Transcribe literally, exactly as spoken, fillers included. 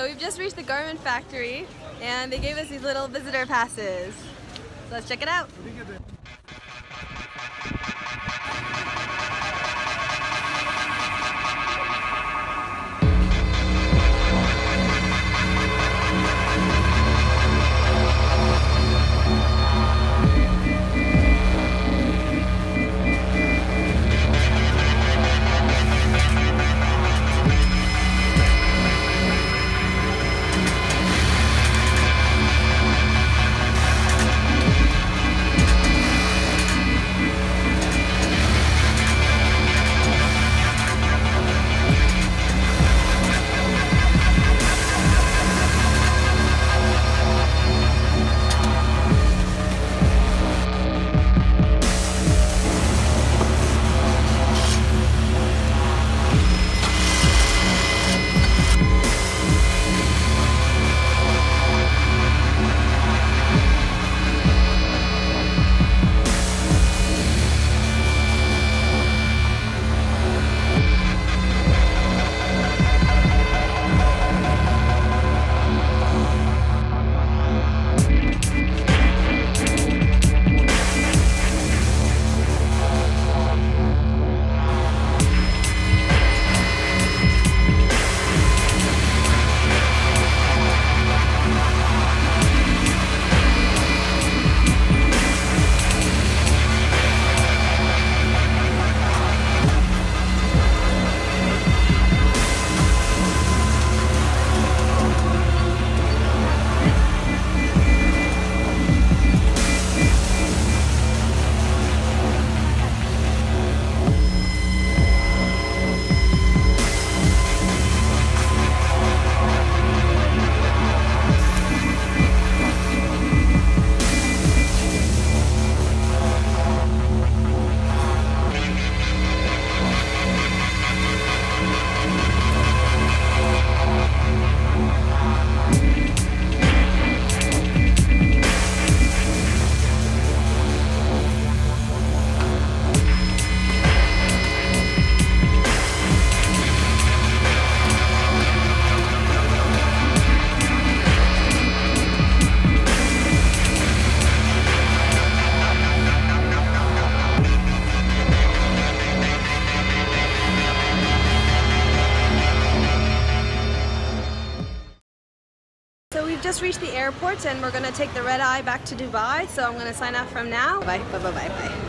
So we've just reached the garment factory and they gave us these little visitor passes. So let's check it out. We've just reached the airport and we're going to take the red eye back to Dubai, so I'm going to sign off from now. Bye, bye, bye, bye, bye.